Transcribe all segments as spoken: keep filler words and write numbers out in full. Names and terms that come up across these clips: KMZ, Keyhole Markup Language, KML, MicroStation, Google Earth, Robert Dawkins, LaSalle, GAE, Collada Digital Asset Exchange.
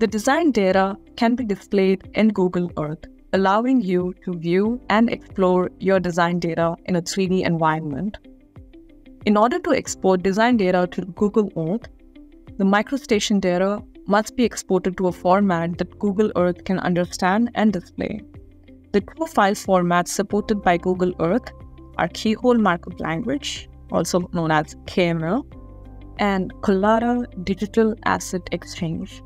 The design data can be displayed in Google Earth, allowing you to view and explore your design data in a three D environment. In order to export design data to Google Earth, the MicroStation data must be exported to a format that Google Earth can understand and display. The two file formats supported by Google Earth are Keyhole Markup Language, also known as K M L, and Collada Digital Asset Exchange.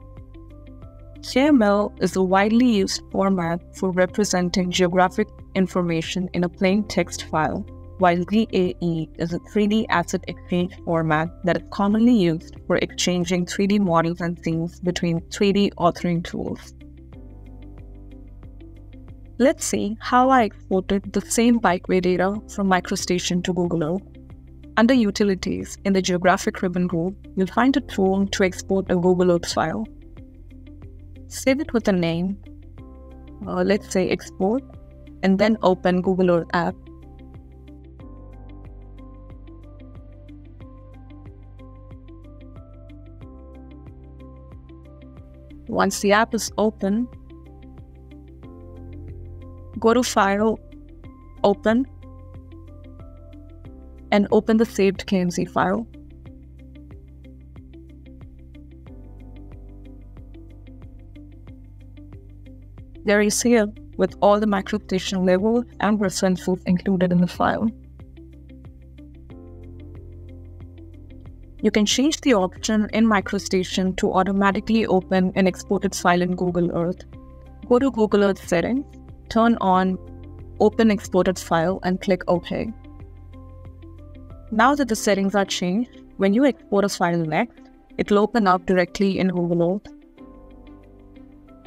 K M L is a widely used format for representing geographic information in a plain text file, while G A E is a three D asset exchange format that is commonly used for exchanging three D models and scenes between three D authoring tools. Let's see how I exported the same bikeway data from MicroStation to Google Earth. Under Utilities, in the Geographic ribbon group, you'll find a tool to export a Google Earth file. Save it with a name, uh, let's say export, and then open Google Earth app. Once the app is open, go to File, Open, and open the saved K M Z file. There you see it, with all the MicroStation labels and references included in the file. You can change the option in MicroStation to automatically open an exported file in Google Earth. Go to Google Earth settings, turn on Open Exported File and click OK. Now that the settings are changed, when you export a file next, it'll open up directly in Google Earth.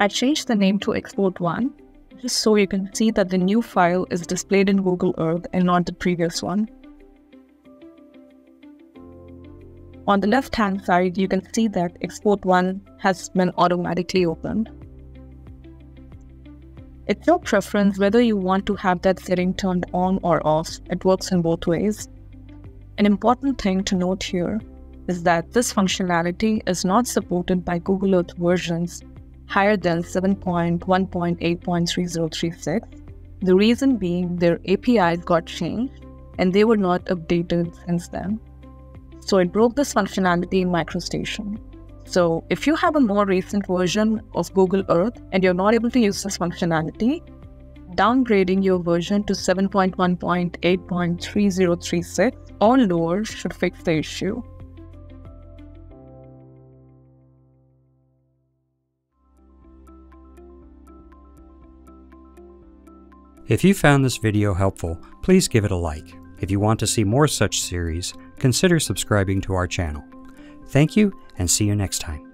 I changed the name to Export one, just so you can see that the new file is displayed in Google Earth and not the previous one. On the left-hand side, you can see that Export one has been automatically opened. It's your preference whether you want to have that setting turned on or off. It works in both ways. An important thing to note here is that this functionality is not supported by Google Earth versions higher than seven point one point eight point three zero three six, the reason being their A P Is got changed and they were not updated since then. So it broke this functionality in MicroStation. So if you have a more recent version of Google Earth and you're not able to use this functionality, downgrading your version to seven point one point eight point three zero three six or lower should fix the issue. If you found this video helpful, please give it a like. If you want to see more such series, consider subscribing to our channel. Thank you, and see you next time.